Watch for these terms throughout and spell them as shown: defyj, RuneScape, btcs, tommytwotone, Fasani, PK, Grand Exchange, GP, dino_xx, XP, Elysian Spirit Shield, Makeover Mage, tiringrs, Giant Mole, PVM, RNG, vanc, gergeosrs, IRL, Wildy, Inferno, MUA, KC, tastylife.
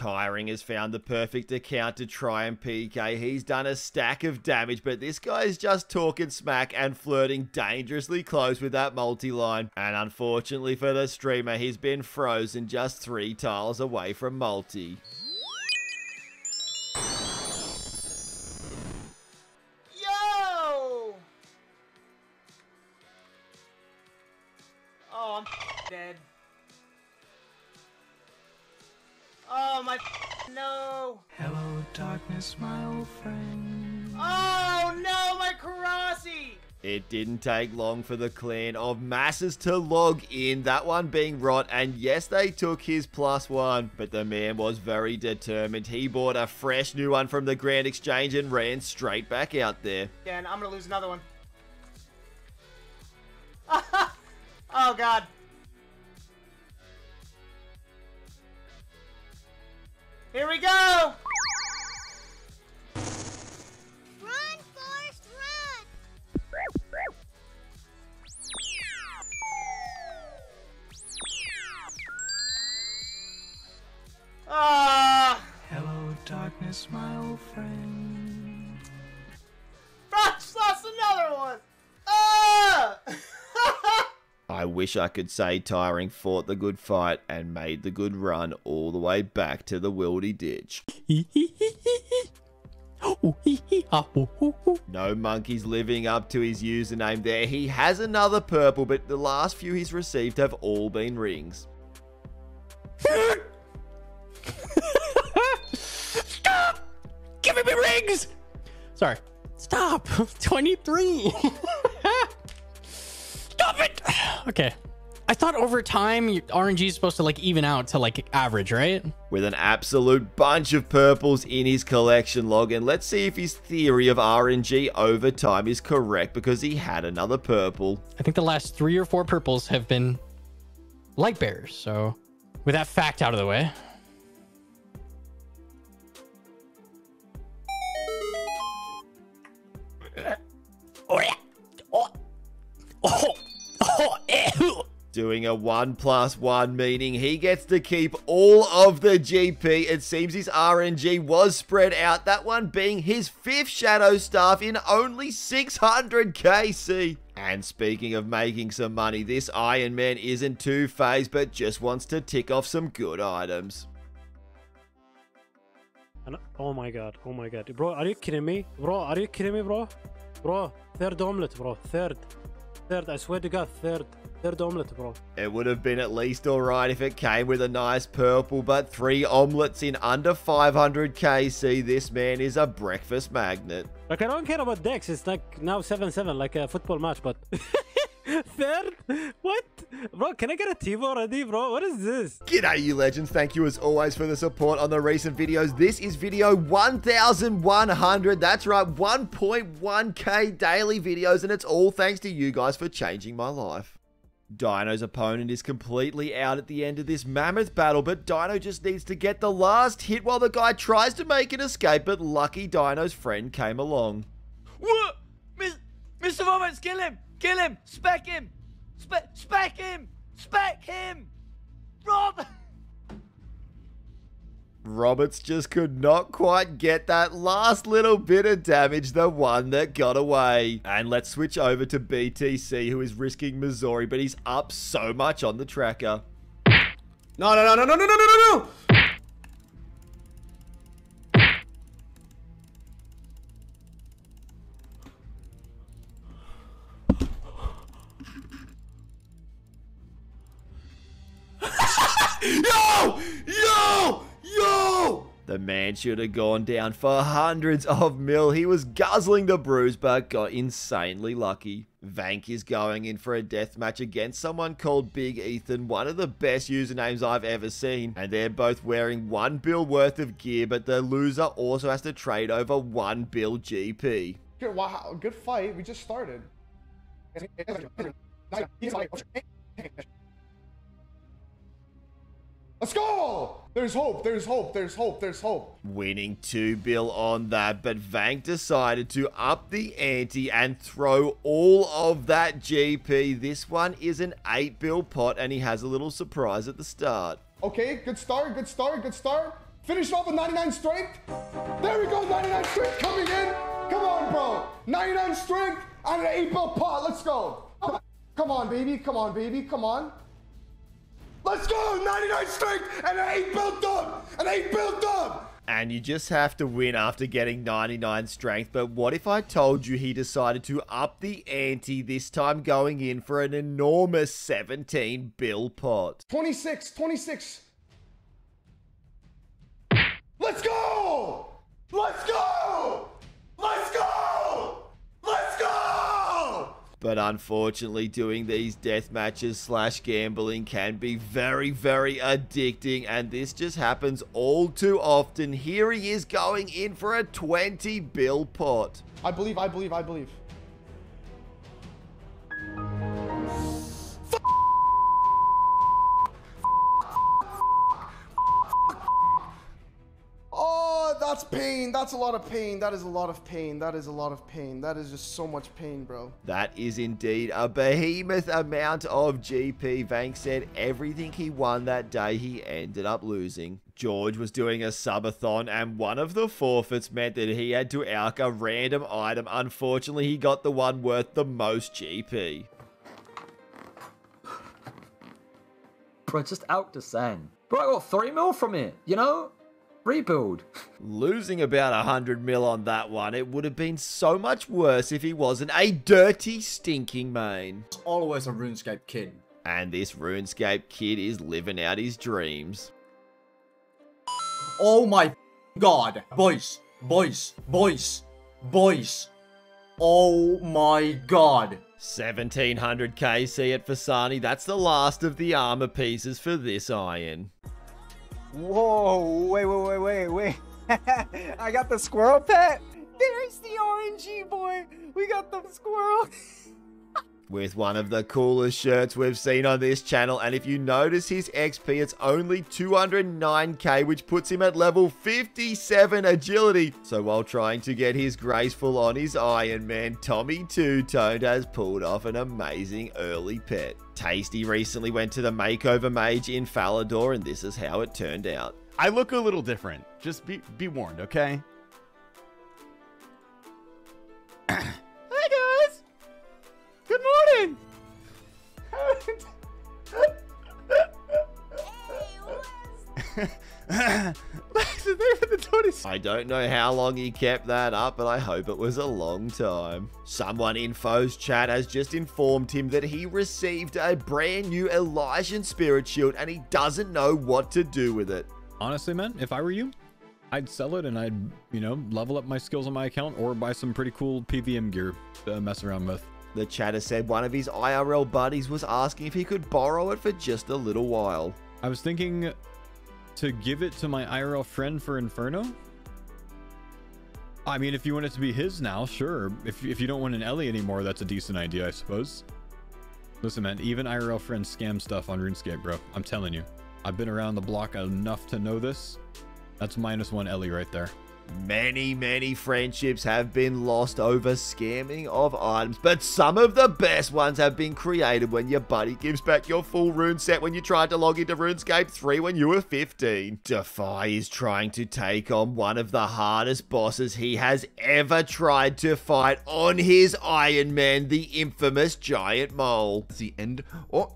Tiring has found the perfect account to try and PK. He's done a stack of damage, but this guy is just talking smack and flirting dangerously close with that multi-line. And unfortunately for the streamer, he's been frozen just 3 tiles away from multi. Yo! Oh, I'm dead. Oh my no! Hello, darkness, my old friend. Oh no, my Karasi! It didn't take long for the clan of masses to log in, that one being Rot, and yes, they took his +1, but the man was very determined. He bought a fresh new one from the Grand Exchange and ran straight back out there. And I'm gonna lose another one. Oh god. Here we go! Run, Forrest, run! Ah! Hello, darkness, my old friend. I just lost another one! Ah! I wish I could say Tiring fought the good fight and made the good run all the way back to the Wildy ditch. No monkeys living up to his username there. He has another purple, but the last few he's received have all been rings. Stop! Give me rings! Sorry. Stop! 23! Stop it! Okay. I thought over time, RNG is supposed to like even out to like average, right? With an absolute bunch of purples in his collection log, and let's see if his theory of RNG over time is correct, because he had another purple. I think the last 3 or 4 purples have been light bearers, so with that fact out of the way. Oh yeah. Oh. Doing a 1+1, meaning he gets to keep all of the GP. It seems his RNG was spread out, that one being his 5th Shadow Staff in only 600 KC. And speaking of making some money, this Iron Man isn't too phased, but just wants to tick off some good items. And, oh my god, bro, are you kidding me? Bro, are you kidding me, bro? Bro, 3rd omelet, bro, 3rd, I swear to god, 3rd omelet, bro. It would have been at least alright if it came with a nice purple, but 3 omelets in under 500 KC, this man is a breakfast magnet. Like, I don't care about decks, it's like now 7-7, like a football match, but... 3rd? What? Bro, can I get a TiVo already, bro? What is this? G'day, you legends. Thank you as always for the support on the recent videos. This is video 1,100. That's right, 1.1k daily videos, and it's all thanks to you guys for changing my life. Dino's opponent is completely out at the end of this mammoth battle, but Dino just needs to get the last hit while the guy tries to make an escape, but lucky Dino's friend came along. What? Mr. Vomits, kill him! Kill him! Spec him! Spec him! Spec him! Rob! Roberts just could not quite get that last little bit of damage, the one that got away. And let's switch over to BTC, who is risking Missouri, but he's up so much on the tracker. No, no, no, no, no, no, no, no, no! Yo! Yo! Yo! The man should have gone down for hundreds of mil. He was guzzling the bruise, but got insanely lucky. Vanc is going in for a deathmatch against someone called Big Ethan, one of the best usernames I've ever seen. And they're both wearing 1 bill worth of gear, but the loser also has to trade over 1 bill GP. Wow, good fight. We just started. Let's go! There's hope, there's hope, there's hope, there's hope. Winning 2 bill on that, but Vanc decided to up the ante and throw all of that GP. This one is an 8 bill pot, and he has a little surprise at the start. Okay, good start, good start, good start. Finish it off with 99 strength. There we go, 99 strength coming in. Come on, bro. 99 strength out of the 8 bell pot. Let's go. Come on, baby. Come on, baby. Come on. Let's go. 99 strength and an 8 bell dub. An 8 bell dub. And you just have to win after getting 99 strength. But what if I told you he decided to up the ante this time, going in for an enormous 17 bill pot? 26. Let's go! Let's go! Let's go! Let's go! But unfortunately, doing these death matches slash gambling can be very, very addicting, and this just happens all too often. Here he is going in for a 20 bill pot. I believe. Oh, that's pain. That's a lot of pain. That is a lot of pain. That is a lot of pain. That is just so much pain, bro. That is indeed a behemoth amount of GP. Vanc said everything he won that day, he ended up losing. George was doing a subathon, and one of the forfeits meant that he had to alk a random item. Unfortunately, he got the one worth the most GP. Bro, just alked a sand. Bro, I got 3 mil from it, you know? Rebuild. Losing about 100 mil on that one. It would have been so much worse if he wasn't a dirty, stinking main. It's always a RuneScape kid. And this RuneScape kid is living out his dreams. Oh my god. Boys. Oh my god. 1700 KC at Fasani. That's the last of the armor pieces for this iron. Whoa, wait. I got the squirrel pet. There's the RNG boy. We got the squirrel. With one of the coolest shirts we've seen on this channel. And if you notice his XP, it's only 209k, which puts him at level 57 agility. So while trying to get his graceful on his Iron Man, tommytwotone has pulled off an amazing early pet. Tasty recently went to the Makeover Mage in Falador, and this is how it turned out. I look a little different. Just be warned, okay? Hi, guys! Good morning! I don't know how long he kept that up, but I hope it was a long time. Someone in Foe's chat has just informed him that he received a brand new Elysian Spirit Shield and he doesn't know what to do with it. Honestly, man, if I were you, I'd sell it and I'd, you know, level up my skills on my account or buy some pretty cool PVM gear to mess around with. The chatter said one of his IRL buddies was asking if he could borrow it for just a little while. I was thinking to give it to my IRL friend for Inferno. I mean, if you want it to be his now, sure. If you don't want an Ellie anymore, that's a decent idea, I suppose. Listen, man, even IRL friends scam stuff on RuneScape, bro. I'm telling you. I've been around the block enough to know this. That's -1 Ellie right there. Many friendships have been lost over scamming of items, but some of the best ones have been created when your buddy gives back your full rune set when you tried to log into RuneScape 3 when you were 15. defyj is trying to take on one of the hardest bosses he has ever tried to fight on his Iron Man, the infamous Giant Mole. That's the end. Oh.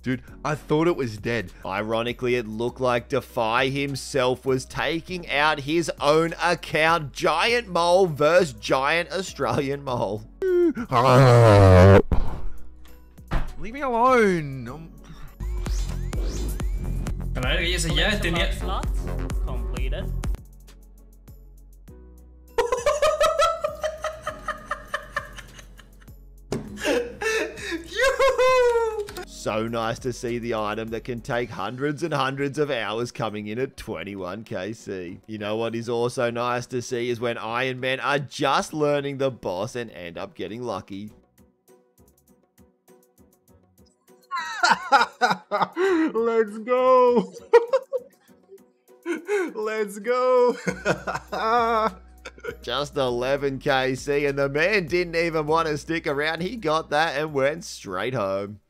Dude, I thought it was dead. Ironically, it looked like defyj himself was taking out his own account. Giant Mole versus Giant Australian Mole. Leave me alone. Completed. So nice to see the item that can take hundreds and hundreds of hours coming in at 21 KC. You know what is also nice to see is when Iron Men are just learning the boss and end up getting lucky. Let's go. Let's go. Just 11 KC, and the man didn't even want to stick around. He got that and went straight home.